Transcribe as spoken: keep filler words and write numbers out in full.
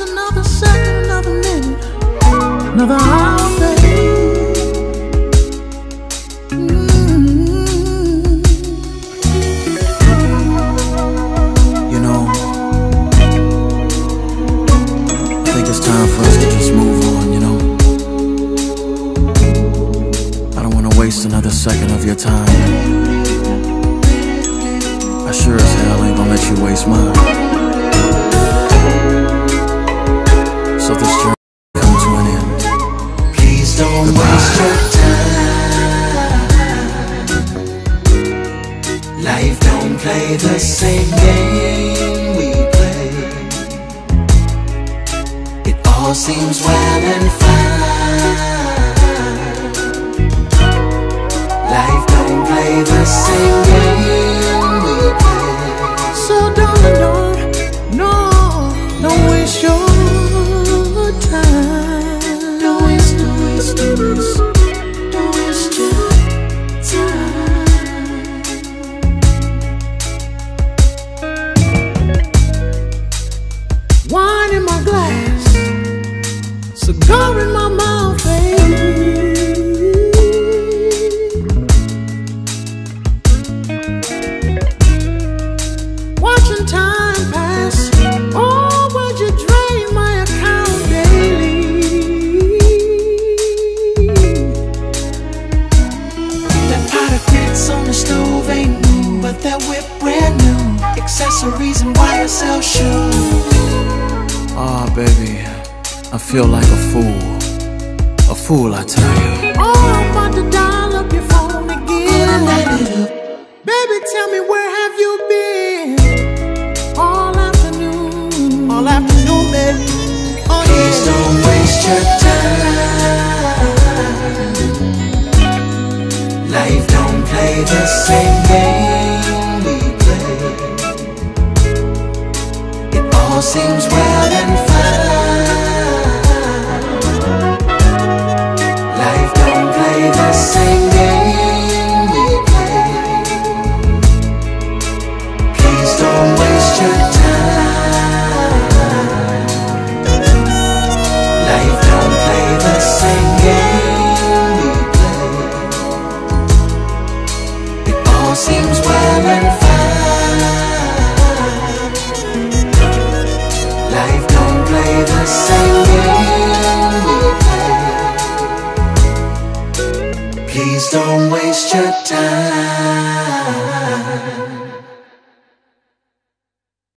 just another second, another minute, another hour, baby. mm-hmm. You know, I think it's time for us to just move on, you know. I don't want to waste another second of your time. I sure as hell ain't gonna let you waste mine. So this journey come to an end. Please don't Goodbye. waste your time. Life don't play the same game we play. It all seems well and fine. Life don't play the same game. So darling, don't, no, don't waste your time. Don't waste, don't waste, don't waste, don't waste your time. Wine in my glass, cigar in my mouth, baby. Time pass, oh, but you drain my account daily. That pot of grits on the stove ain't new, but that whip brand new. Accessories and wire sell shoes. Ah, oh, baby, I feel like a fool, a fool, I tell you. Oh, I'm about to dial up your phone again. Oh, baby, tell me, where have you been? All afternoon, baby. Oh, please yeah. don't waste your time. Life don't play the same game we play. It all seems well and fine. Life don't play the same game we play. Please don't waste your time. Seems well and fine. Life don't play the same game we play. Please don't waste your time.